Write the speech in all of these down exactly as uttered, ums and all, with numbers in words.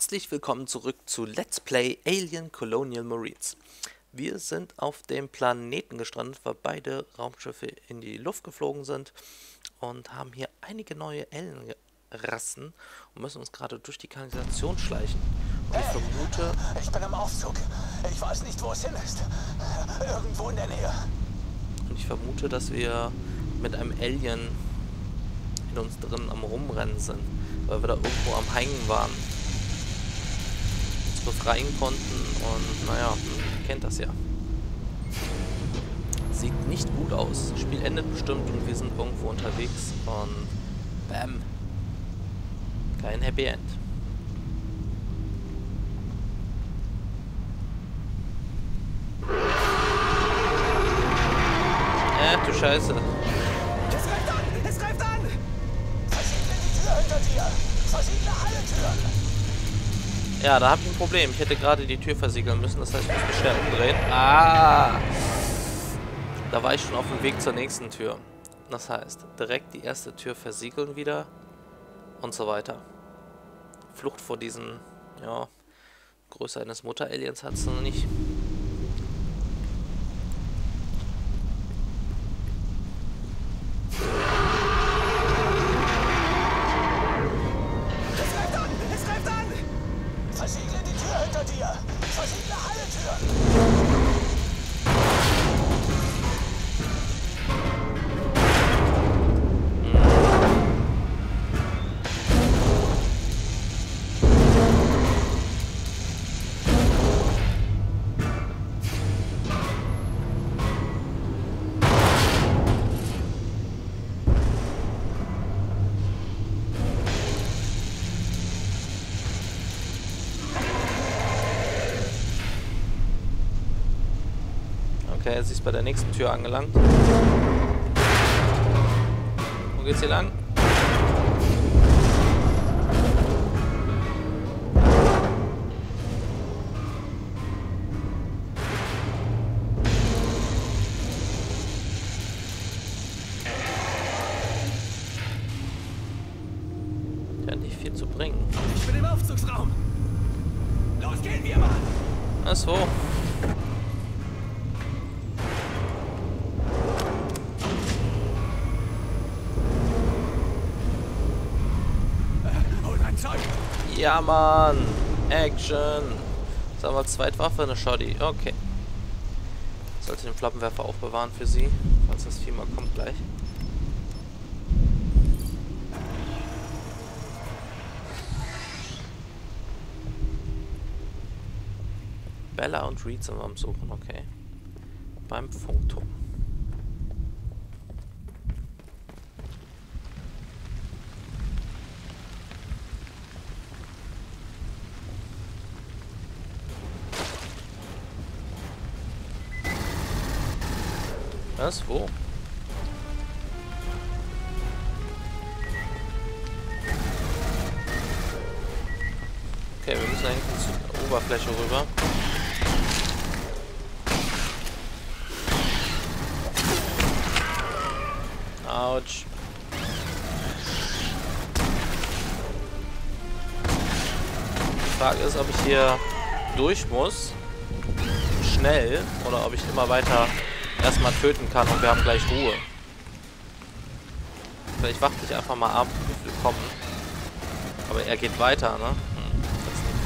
Herzlich willkommen zurück zu Let's Play Alien Colonial Marines. Wir sind auf dem Planeten gestrandet, weil beide Raumschiffe in die Luft geflogen sind und haben hier einige neue Alien-Rassen und müssen uns gerade durch die Kanalisation schleichen. Und hey, ich vermute... Ich bin am Aufzug. Ich weiß nicht, wo es hin ist. Irgendwo in der Nähe. Und ich vermute, dass wir mit einem Alien in uns drin am Rumrennen sind, weil wir da irgendwo am Hängen waren. Befreien konnten und naja, kennt das ja. Sieht nicht gut aus. Das Spiel endet bestimmt und wir sind irgendwo unterwegs und bam. Kein Happy End. Äh, du Scheiße. Es greift an! Es greift an! Verschiedene die Tür hinter dir! Verschiedene alle Türen! Ja, da habe ich ein Problem. Ich hätte gerade die Tür versiegeln müssen. Das heißt, ich muss mich schnell umdrehen. Ah! Da war ich schon auf dem Weg zur nächsten Tür. Das heißt, direkt die erste Tür versiegeln wieder. Und so weiter. Flucht vor diesen, ja, Größe eines Mutter-Aliens hat es noch nicht. Okay, sie ist bei der nächsten Tür angelangt. Wo geht's hier lang? Der hat nicht viel zu bringen. Ich bin im Aufzugsraum. Los, gehen wir mal! Ach so. Ja, Mann! Action! Jetzt haben wir Zweitwaffe, eine Shoddy. Okay. Ich sollte den Flappenwerfer aufbewahren für sie, falls das Vieh mal kommt gleich. Bella und Reed sind wir am Suchen, okay. Beim Funkturm. Was? Wo? Okay, wir müssen eigentlich zur Oberfläche rüber. Autsch. Die Frage ist, ob ich hier durch muss. Schnell. Oder ob ich immer weiter... erstmal töten kann und wir haben gleich Ruhe. Vielleicht wacht ich einfach mal ab, wie viel kommen. Aber er geht weiter, ne? Hm, das ist nicht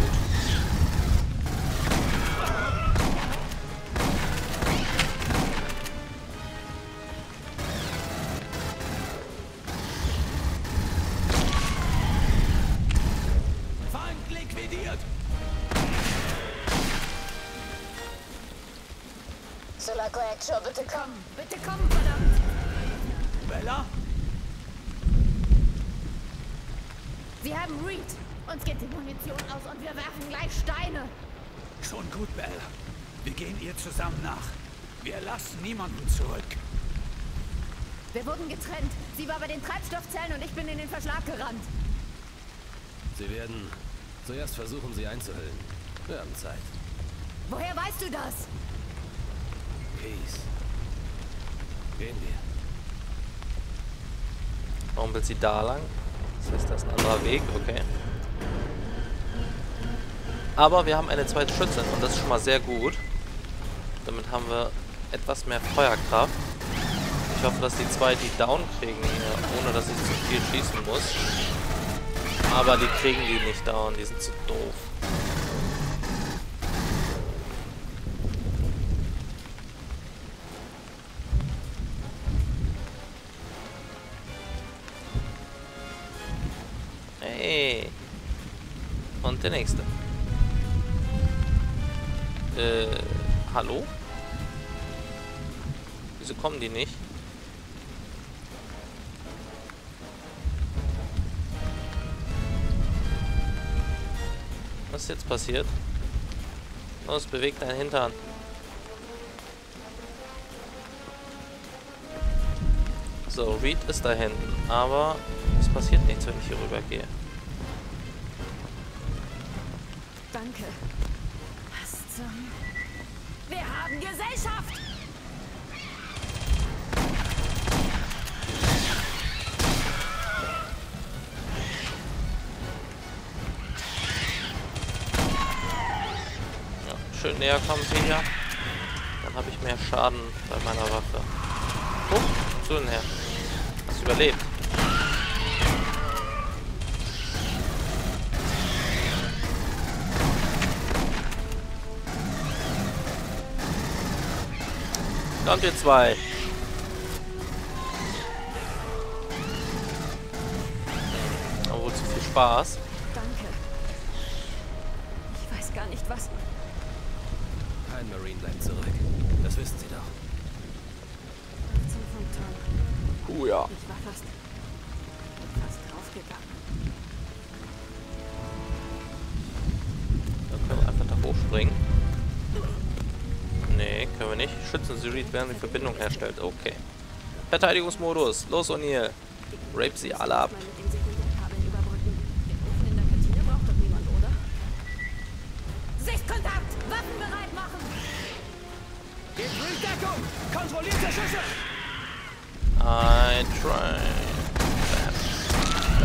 gut. Feind liquidiert! Leco Actual, bitte komm! Bitte komm, verdammt! Bella? Sie haben Reed. Uns geht die Munition aus und wir werfen gleich Steine. Schon gut, Bella. Wir gehen ihr zusammen nach. Wir lassen niemanden zurück. Wir wurden getrennt. Sie war bei den Treibstoffzellen und ich bin in den Verschlag gerannt. Sie werden zuerst versuchen, sie einzuhüllen. Wir haben Zeit. Woher weißt du das? Peace. Gehen wir. Warum will sie da lang? Das heißt, das ist ein anderer Weg, okay. Aber wir haben eine zweite Schütze und das ist schon mal sehr gut. Damit haben wir etwas mehr Feuerkraft. Ich hoffe, dass die zwei die down kriegen hier, ohne dass ich zu viel schießen muss. Aber die kriegen die nicht down, die sind zu doof. Hey. Und der nächste. Äh, hallo? Wieso kommen die nicht? Was ist jetzt passiert? Los, beweg deinen Hintern. So, Reed ist da hinten, aber es passiert nichts, wenn ich hier rüber gehe. Danke. Was zum... Wir haben Gesellschaft! Ja, schön näher kommen sie hier. Dann habe ich mehr Schaden bei meiner Waffe. Oh, zu näher. Hast du überlebt? Kommt ihr zwei. Obwohl zu viel Spaß. Danke. Ich weiß gar nicht was. Kein Marine bleibt zurück. Das wissen Sie doch. Puh, ja. Ich war fast, fast draufgegangen. Dann können wir einfach da hochspringen. Nee, können wir nicht. Schützen Sie Reed, während die Verbindung herstellt. Okay. Verteidigungsmodus. Los, O'Neill. Rape sie alle ab. Sichtkontakt! Waffen bereit machen! Gebt Reed Deckung! Kontrollierte Schüsse! I try.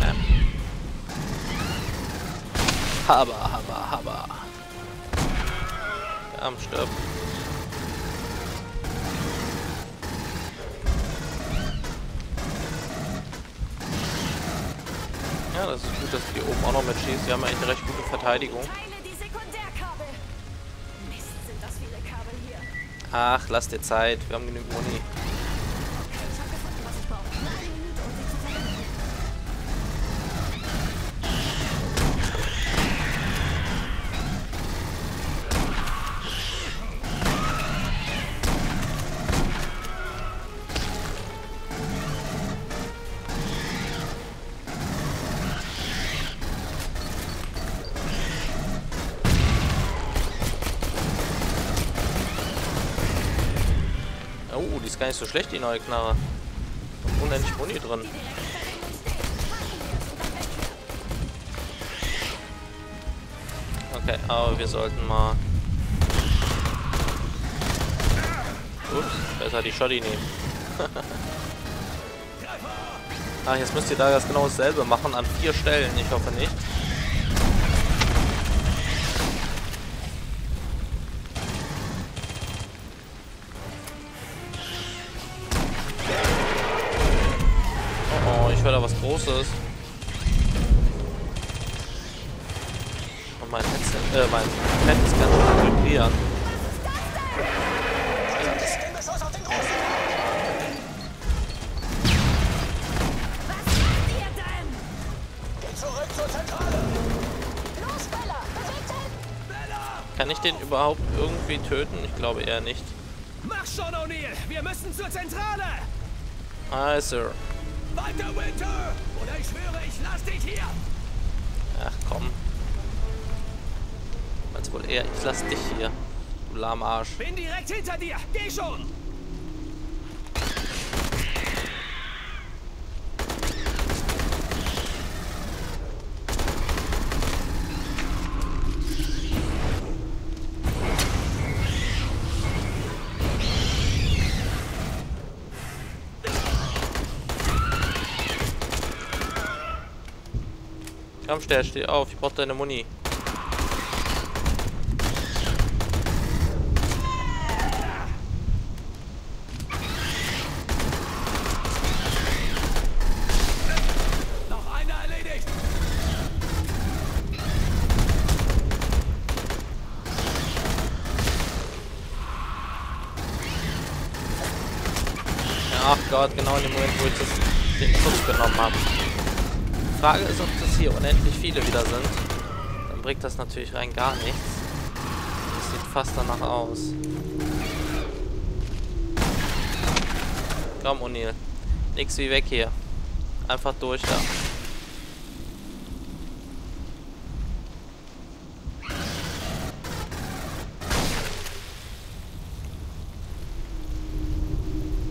Bam. Bam. Haba, haba, haba. Der Arm stirbt. Ja, das ist gut, dass die oben auch noch mitschießt. Die haben eigentlich eine recht gute Verteidigung. Ach, lass dir Zeit. Wir haben genügend Muni. Oh, die ist gar nicht so schlecht, die neue Knarre. Und unendlich Muni drin. Okay, aber wir sollten mal... Ups, besser die Shotty nehmen. Ach, jetzt müsst ihr da das genau dasselbe machen, an vier Stellen, ich hoffe nicht. Ich höre da was Großes. Und mein Headset, äh, mein Pad ist ganz schön am vibrieren. Kann ich den überhaupt irgendwie töten? Ich glaube eher nicht. Mach schon, O'Neill! Wir müssen zur Zentrale! Aye, Sir. Weiter, Winter! Oder ich schwöre, ich lass dich hier! Ach komm. Meinst wohl eher, ich lass dich hier. Du Lahmarsch. Bin direkt hinter dir! Geh schon! Komm, steh auf, ich brauch deine Muni. gerade genau in dem Moment, wo ich das, den Schuss genommen habe. Die Frage ist, ob das hier unendlich viele wieder sind. Dann bringt das natürlich rein gar nichts. Das sieht fast danach aus. Komm, O'Neill. Nix wie weg hier. Einfach durch da.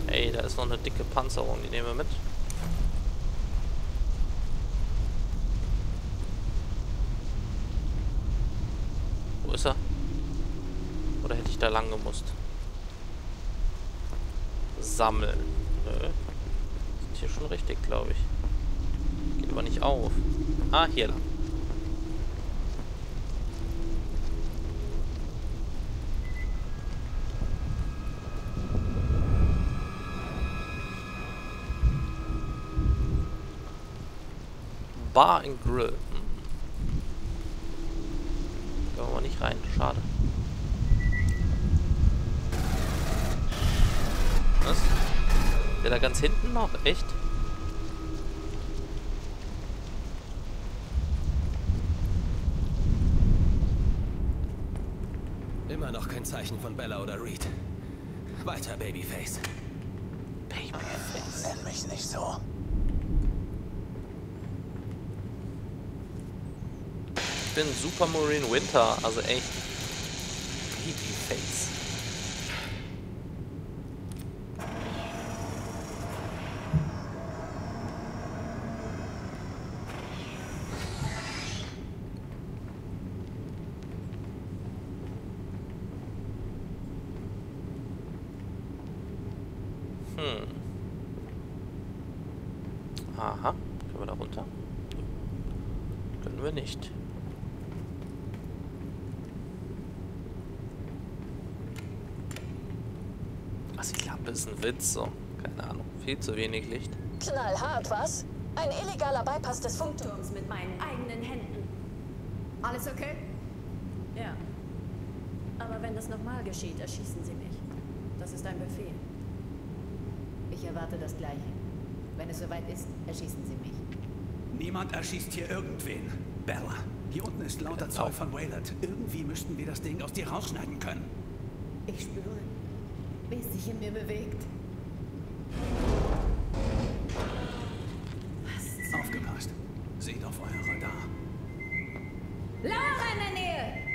Hey, da ist noch eine dicke Panzerung, die nehmen wir mit. Wo ist er? Oder hätte ich da lang gemusst? Sammeln. Nö. Hier schon richtig, glaube ich. Geht aber nicht auf. Ah, hier lang. Bar and Grill. Hm. Können wir aber nicht rein. Schade. Was? Der da ganz hinten noch? Echt? Immer noch kein Zeichen von Bella oder Reed. Weiter, Babyface. Babyface. Nenn mich nicht so. Ich bin Super Marine Winter, also echt. Babyface. Aha, können wir da runter? Können wir nicht. Was, ich glaube, ist ein Witz, so. Keine Ahnung, viel zu wenig Licht. Knallhart, was? Ein illegaler Bypass des Funkturms mit meinen eigenen Händen. Alles okay? Ja. Aber wenn das nochmal geschieht, erschießen Sie mich. Das ist ein Befehl. Ich erwarte das Gleiche. Wenn es soweit ist, erschießen Sie mich. Niemand erschießt hier irgendwen. Bella, hier unten ist lauter Zeug von Weyland. Irgendwie müssten wir das Ding aus dir rausschneiden können. Ich spüre, wie es sich in mir bewegt. Was? Aufgepasst. Seht auf euer Radar. Lara in der Nähe!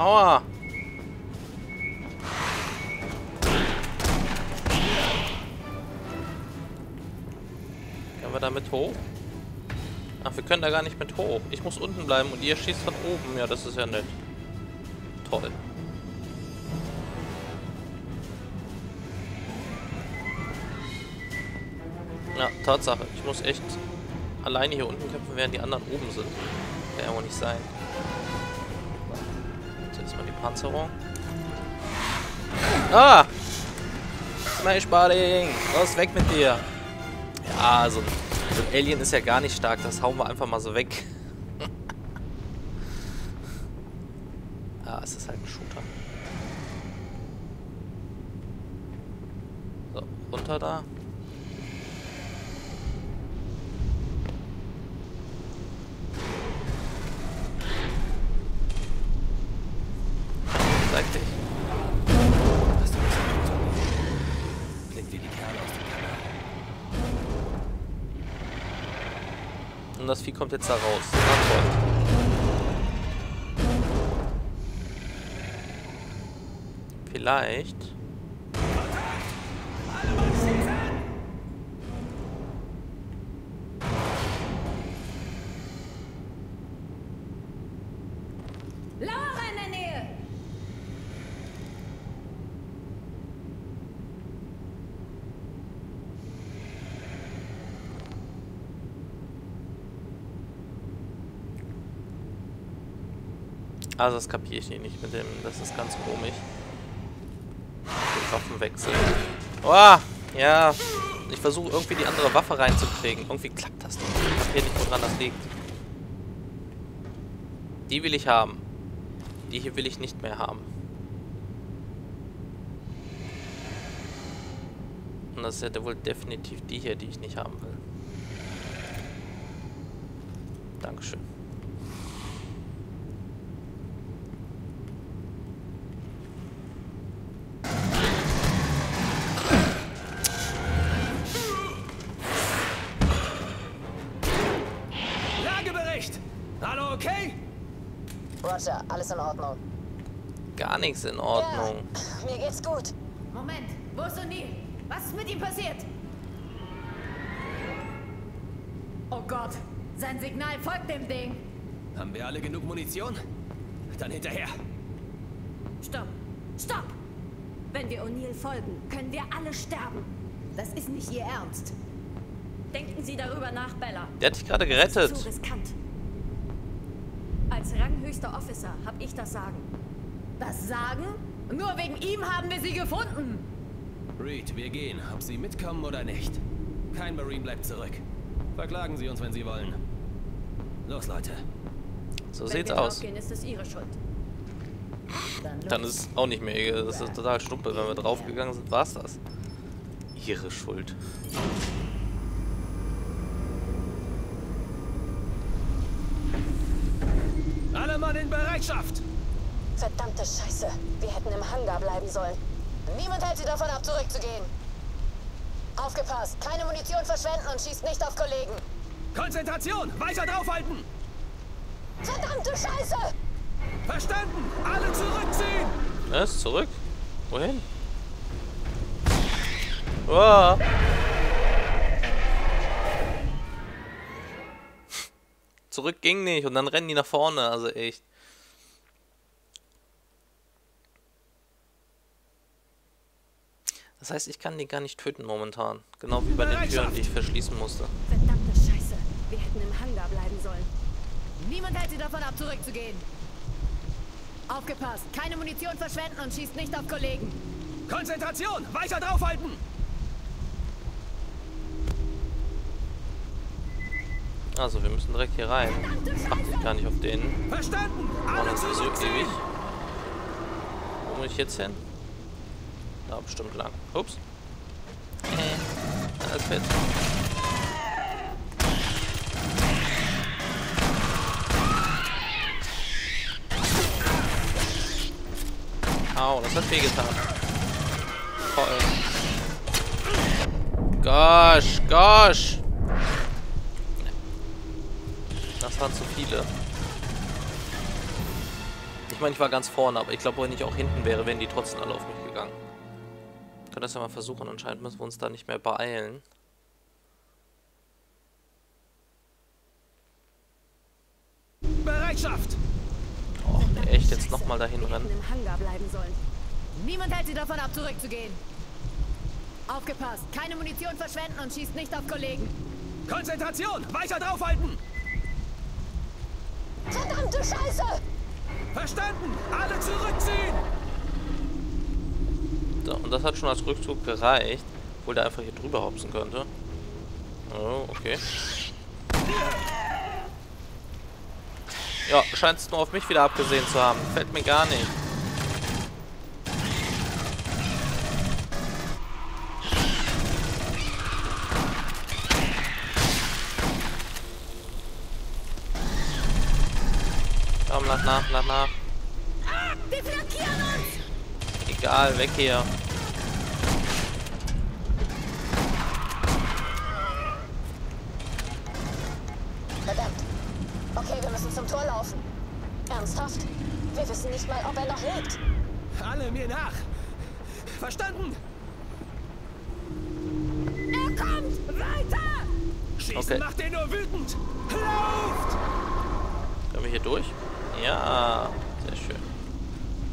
Aua! Können wir da mit hoch? Ach, wir können da gar nicht mit hoch. Ich muss unten bleiben und ihr schießt von oben. Ja, das ist ja nett. Toll. Ja, Tatsache. Ich muss echt alleine hier unten kämpfen, während die anderen oben sind. Kann ja wohl nicht sein. Mal die Panzerung. Ah! Smash-Balling! Los, weg mit dir! Ja, so ein, so ein Alien ist ja gar nicht stark. Das hauen wir einfach mal so weg. Ah, es ist halt ein Shooter. So, runter da. Und das Vieh kommt jetzt da raus. Vielleicht. Laura in der Nähe. Also das kapiere ich nicht mit dem, das ist ganz komisch. Den Waffenwechsel. Oh, ja. Ich versuche irgendwie die andere Waffe reinzukriegen. Irgendwie klappt das nicht. Ich verstehe nicht, woran das liegt. Die will ich haben. Die hier will ich nicht mehr haben. Und das ist ja wohl definitiv die hier, die ich nicht haben will. Dankeschön. Lagebericht! Hallo, okay? Roger, alles in Ordnung. Gar nichts in Ordnung. Ja, mir geht's gut. Moment, wo ist O'Neill? Was ist mit ihm passiert? Oh Gott, sein Signal folgt dem Ding. Haben wir alle genug Munition? Dann hinterher. Stopp, stopp! Wenn wir O'Neill folgen, können wir alle sterben. Das ist nicht Ihr Ernst. Denken Sie darüber nach, Bella. Der hat dich gerade gerettet. Das ist zu riskant. Als ranghöchster Officer habe ich das Sagen. Das Sagen? Nur wegen ihm haben wir sie gefunden. Reed, wir gehen, ob Sie mitkommen oder nicht. Kein Marine bleibt zurück. Verklagen Sie uns, wenn Sie wollen. Los, Leute. So sieht's aus. Wenn wir draufgehen, ist es Ihre Schuld. Dann, Dann ist es auch nicht mehr. Das ist total stumpel. Wenn wir draufgegangen sind, war's das. Ihre Schuld. Alle Mann in Bereitschaft! Verdammte Scheiße. Wir hätten im Hangar bleiben sollen. Niemand hält Sie davon ab, zurückzugehen. Aufgepasst, keine Munition verschwenden und schießt nicht auf Kollegen. Konzentration, weiter draufhalten! Verdammte Scheiße! Verstanden, alle zurückziehen! Was? Zurück? Wohin? Oh. Zurück ging nicht und dann rennen die nach vorne, also echt. Das heißt, ich kann die gar nicht töten momentan. Genau wie bei den Türen, die ich verschließen musste. Verdammte Scheiße. Wir hätten im Hangar bleiben sollen. Niemand hält Sie davon ab, zurückzugehen. Aufgepasst. Keine Munition verschwenden und schießt nicht auf Kollegen. Konzentration. Weiter draufhalten. Also, wir müssen direkt hier rein. Das macht mich gar nicht auf den. Verstanden. Oh, das ist so ewig. Wo muss ich jetzt hin? Da bestimmt lang. Ups. Äh, alles fit. Au, das hat wehgetan. Voll. Gosh, gosh. Das waren zu viele. Ich meine, ich war ganz vorne, aber ich glaube, wenn ich auch hinten wäre, wären die trotzdem alle auf mich gegangen. Können das ja mal versuchen. Anscheinend müssen wir uns da nicht mehr beeilen. Bereitschaft! Oh, echt jetzt nochmal dahin rennen. Im Hangar bleiben sollen. Niemand hält Sie davon ab, zurückzugehen. Aufgepasst! Keine Munition verschwenden und schießt nicht auf Kollegen. Konzentration! Weiter draufhalten! Verdammte Scheiße! Verstanden! Alle zurückziehen! Und das hat schon als Rückzug gereicht, obwohl der einfach hier drüber hopsen könnte. Oh, okay. Ja, scheint es nur auf mich wieder abgesehen zu haben. Fällt mir gar nicht. Komm, lach nach, lach nach. Wir flankieren uns! Egal, weg hier. Verdammt. Okay, wir müssen zum Tor laufen. Ernsthaft? Wir wissen nicht mal, ob er noch lebt. Alle mir nach. Verstanden? Er kommt! Weiter! Schießen okay. Macht den nur wütend! Lauft! Können wir hier durch? Ja, sehr schön.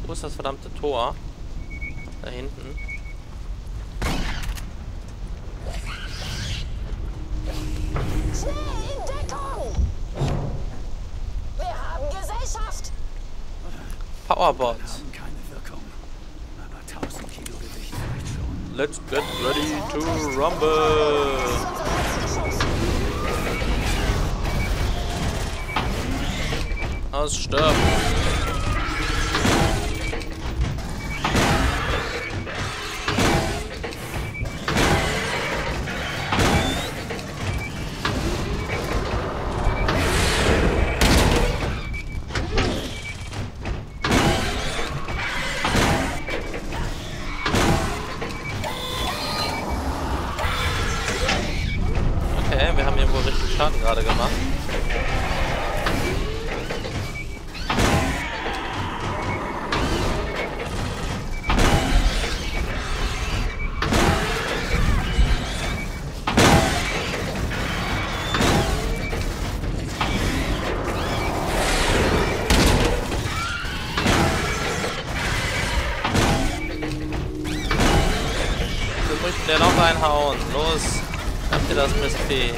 Wo ist das verdammte Tor? Da hinten. Schnell in Deckung! Wir haben Gesellschaft! Powerbot. Keine Wirkung. Aber tausend Kilo Gewicht reicht schon. Let's get ready to rumble! Aussterben! Schaden gerade gemacht. Wir möchten ja noch reinhauen. Los, habt ihr das Mistvieh.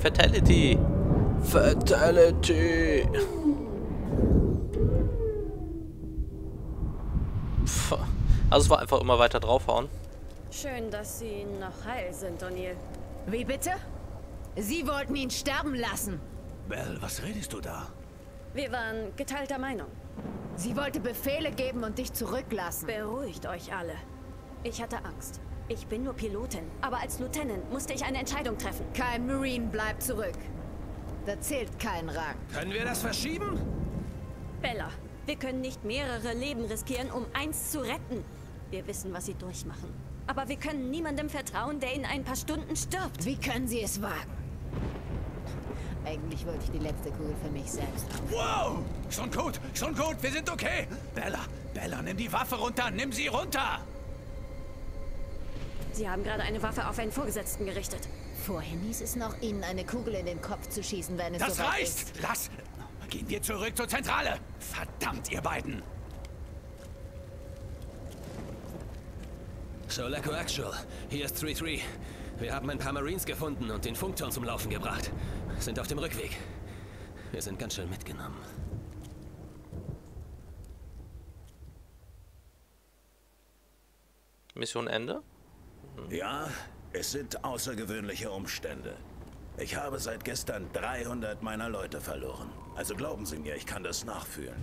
Fatality! Fatality! Pff. Also es war einfach immer weiter draufhauen. Schön, dass Sie noch heil sind, O'Neill. Wie bitte? Sie wollten ihn sterben lassen. Bell, was redest du da? Wir waren geteilter Meinung. Sie wollte Befehle geben und dich zurücklassen. Beruhigt euch alle. Ich hatte Angst. Ich bin nur Pilotin, aber als Lieutenant musste ich eine Entscheidung treffen. Kein Marine bleibt zurück. Da zählt kein Rang. Können wir das verschieben? Bella, wir können nicht mehrere Leben riskieren, um eins zu retten. Wir wissen, was sie durchmachen. Aber wir können niemandem vertrauen, der in ein paar Stunden stirbt. Wie können sie es wagen? Eigentlich wollte ich die letzte Kugel für mich selbst haben. Wow! Schon gut, schon gut, wir sind okay. Bella, Bella, nimm die Waffe runter, nimm sie runter! Sie haben gerade eine Waffe auf einen Vorgesetzten gerichtet. Vorhin hieß es noch, Ihnen eine Kugel in den Kopf zu schießen, wenn es so weit ist. Das reicht! Lass! Gehen wir zurück zur Zentrale! Verdammt, ihr beiden! So, Leco Actual, hier ist drei drei. Wir haben ein paar Marines gefunden und den Funkturm zum Laufen gebracht. Sind auf dem Rückweg. Wir sind ganz schön mitgenommen. Mission Ende? Ja, es sind außergewöhnliche Umstände. Ich habe seit gestern dreihundert meiner Leute verloren. Also glauben Sie mir, ich kann das nachfühlen.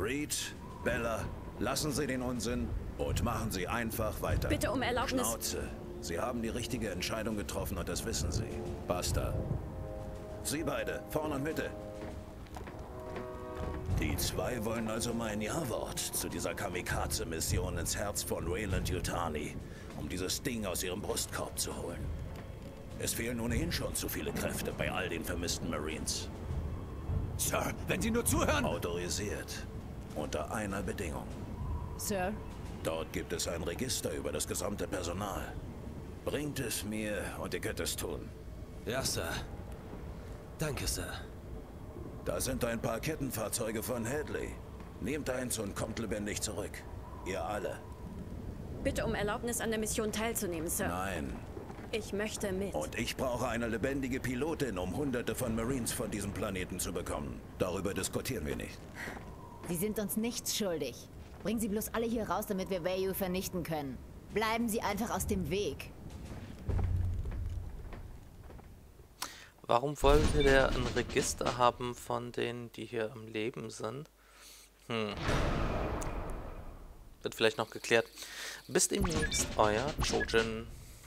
Reed, Bella, lassen Sie den Unsinn und machen Sie einfach weiter. Bitte um Erlaubnis. Schnauze. Sie haben die richtige Entscheidung getroffen und das wissen Sie. Basta. Sie beide, vorne und Mitte. Die zwei wollen also mein Ja-Wort zu dieser Kamikaze-Mission ins Herz von Weyland Yutani, um dieses Ding aus ihrem Brustkorb zu holen. Es fehlen ohnehin schon zu viele Kräfte bei all den vermissten Marines. Sir, wenn Sie nur zuhören... Autorisiert. Unter einer Bedingung. Sir? Dort gibt es ein Register über das gesamte Personal. Bringt es mir und ihr könnt es tun. Ja, Sir. Danke, Sir. Da sind ein paar Kettenfahrzeuge von Hadley. Nehmt eins und kommt lebendig zurück. Ihr alle. Bitte um Erlaubnis, an der Mission teilzunehmen, Sir. Nein. Ich möchte mit. Und ich brauche eine lebendige Pilotin, um hunderte von Marines von diesem Planeten zu bekommen. Darüber diskutieren wir nicht. Sie sind uns nichts schuldig. Bringen Sie bloß alle hier raus, damit wir Weyu vernichten können. Bleiben Sie einfach aus dem Weg. Warum wollen wir da ein Register haben von denen, die hier am Leben sind? Hm. Wird vielleicht noch geklärt. Bis demnächst, euer Chojin.